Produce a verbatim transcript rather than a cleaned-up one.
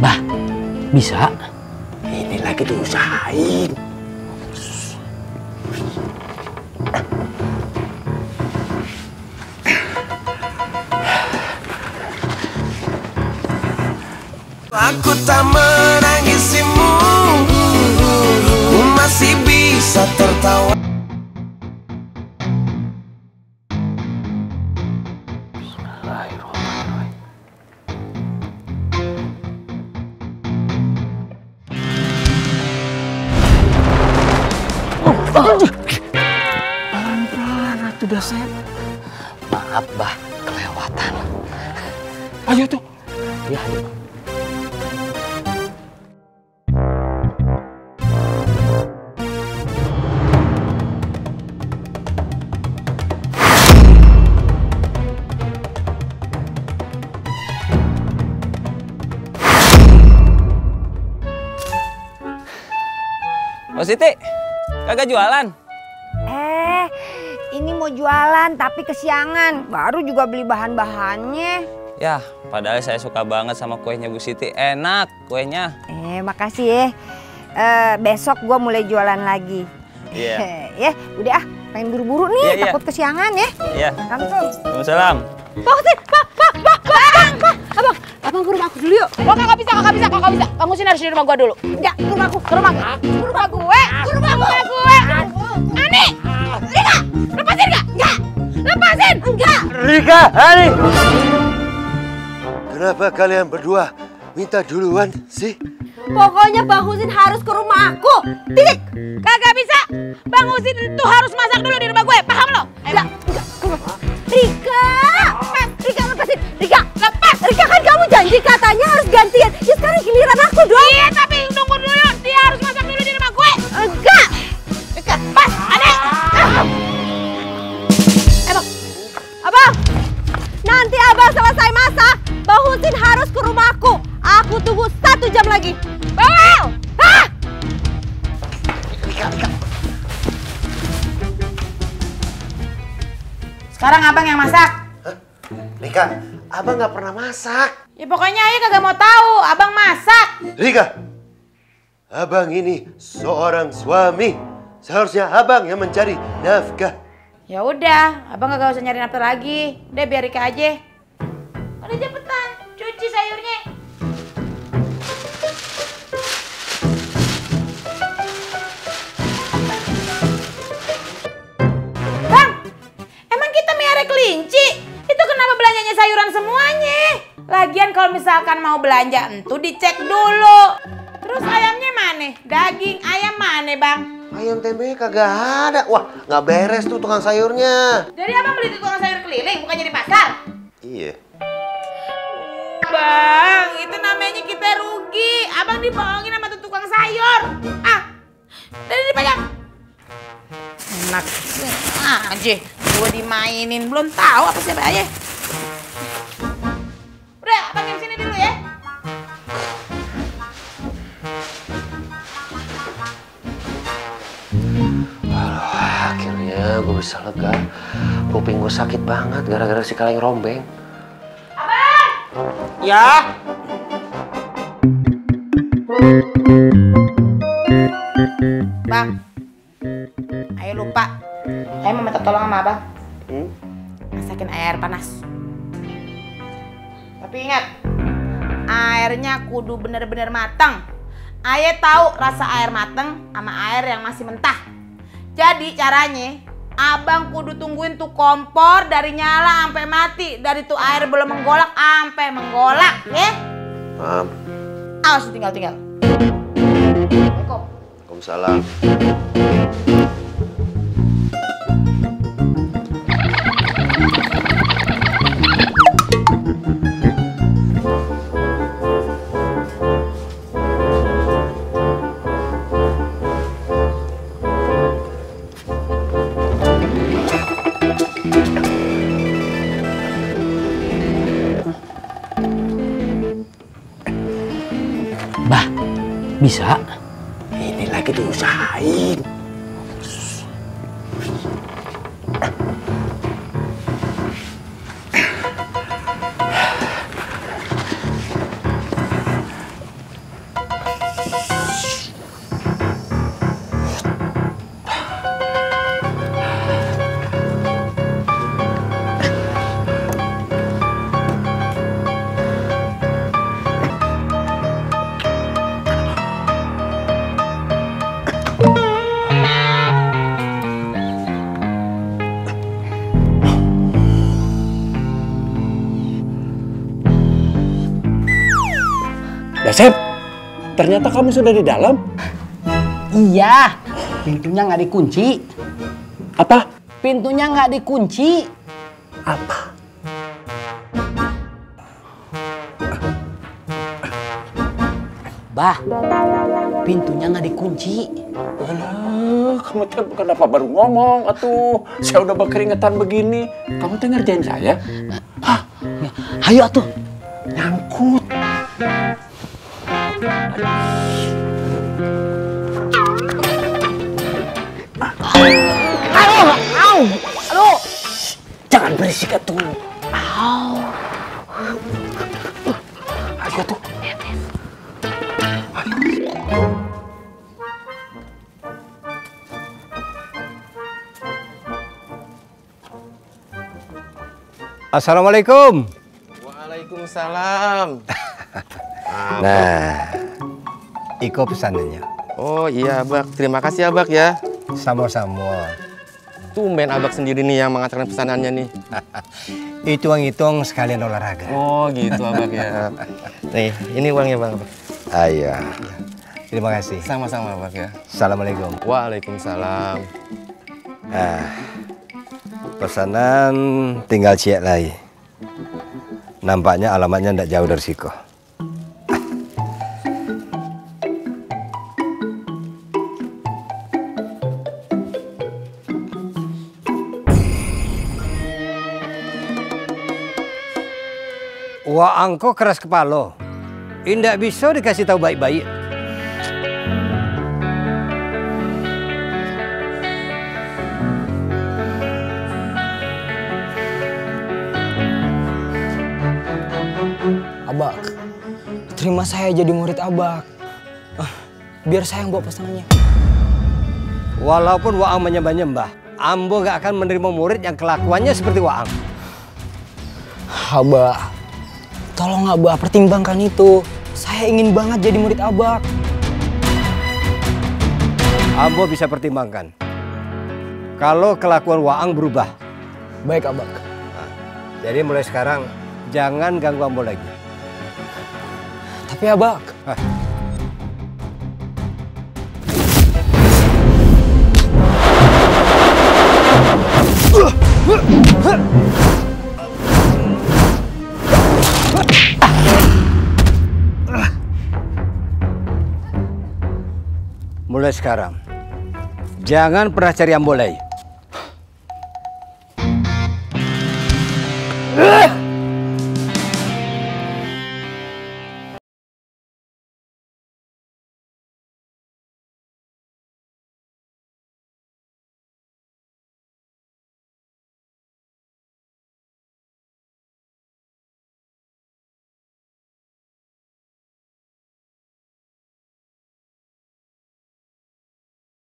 Bah, bisa? Ini lagi diusahain. Aku tak menangisimu, ku masih bisa tertawa. Pelan-pelan atuh dasep. Maaf bah, kelewatan. Ayo tuh. Ya ayo. Mas Siti, kagak jualan? Eh, ini mau jualan tapi kesiangan. Baru juga beli bahan-bahannya. Yah, padahal saya suka banget sama kuenya Bu Siti. Enak kuenya. Eh, makasih ya. Eh, besok gua mulai jualan lagi. Iya. Yeah. Ya, udah ah, pengen buru-buru nih, yeah, takut yeah. kesiangan ya. Iya. Langsung. Waalaikumsalam. Pak, Pak, Pak, Pak, Pak. Abang, abang ke rumah aku dulu yuk. Kok nggak bisa, nggak bisa, nggak bisa. Bang Husin harus di rumah gua dulu. Enggak, ke rumah aku, ke rumah aku. Ke rumah gue, ke rumah gue, ke rumah gue. Ani, Rika, lepasin nggak? Enggak, lepasin, enggak. Rika, Ani. Kenapa kalian berdua minta duluan sih? Pokoknya Bang Husin harus ke rumah aku. Titik, kagak bisa. Bang Husin itu harus masak dulu di rumah gue, paham lo? Enggak, enggak, enggak. Rika, Rika lepasin, Rika. Rika, kan kamu janji katanya harus gantian. Ya sekarang giliran aku dong. Iya, tapi tunggu dulu. Dia harus masak dulu di rumah gue. Enggak. Enggak. Pas, Ade. Abang. Abang. Nanti abang selesai masak, Bang Husin harus ke rumahku. Aku tunggu satu jam lagi. Bawel. Hah? Rika, Rika. Sekarang abang yang masak. Hah? Rika. Abang nggak pernah masak. Ya pokoknya ayah kagak mau tahu. Abang masak. Rika, abang ini seorang suami. Seharusnya abang yang mencari nafkah. Ya udah, abang nggak usah nyari nafkah lagi. Udah biar Rika aja. Udah cepetan, cuci sayurnya. Bang, emang kita miara kelinci? Itu kenapa belanjanya sayuran semuanya? Lagian kalau misalkan mau belanja entu dicek dulu. Terus ayamnya mana? Daging ayam mana bang? Ayam tempe kagak ada. Wah nggak beres tuh tukang sayurnya. Jadi abang beli di tukang sayur keliling bukan jadi pasar? Iya. Bang itu namanya kita rugi. Abang dibohongin sama tuh tukang sayur. Ah, dari dipajang. Enak aja. Gue dimainin, belum tahu apa siapa aja. Udah, abang di sini dulu ya. Aduh, akhirnya gue bisa lega. Kuping gue sakit banget gara-gara si kaleng rombeng. Abang! Ya? Bang, ayo lupa. Ayo mau minta tolong sama abang. Hmm? Masakin air panas. Tapi ingat, airnya kudu bener-bener matang. Ayo tahu rasa air matang sama air yang masih mentah. Jadi caranya, abang kudu tungguin tuh kompor dari nyala sampai mati. Dari tuh air belum menggolak sampai menggolak, ya? Maaf. Awas tinggal-tinggal. Assalamualaikum. Waalaikumsalam. Bah, bisa? Ini lagi diusahain. Dasep, ternyata kamu sudah di dalam. Iya, pintunya nggak dikunci. Apa? Pintunya nggak dikunci. Apa? Bah, pintunya nggak dikunci. Alah, kamu teh bukan apa baru ngomong atuh. Saya udah berkeringetan begini. Kamu teh ngerjain saya? Hah? Ayo atuh. Nyangkut. Aduh, aduh, aduh. Jangan berisik atuh. Aduh. Ayo atuh. Assalamualaikum. Waalaikumsalam. Nah, Iko pesanannya. Oh iya Abak, terima kasih Abak ya. Sama-sama. Tumben Abak sendiri nih yang mengantarkan pesanannya nih. Hitung-hitung sekalian olahraga. Oh gitu Abak ya. Nih, ini uangnya Bang Abak. Ayo. Terima kasih. Sama-sama Abak ya. Assalamualaikum. Waalaikumsalam. Nah, pesanan tinggal cek lagi. Nampaknya alamatnya tidak jauh dari Siko. Wah, angko keras kepala. Tidak bisa dikasih tahu baik-baik. Abak, terima saya jadi murid Abak. Biar saya yang bawa pesanannya. Walaupun Waang menyembah-nyembah, Ambo gak akan menerima murid yang kelakuannya seperti Waang. Abak, tolong Abah pertimbangkan itu. Saya ingin banget jadi murid Abah. Ambo bisa pertimbangkan. Kalau kelakuan Waang berubah. Baik Abah. Nah, jadi mulai sekarang jangan ganggu Ambo lagi. Tapi Abah. Hah. Mulai sekarang, jangan pernah cari yang boleh.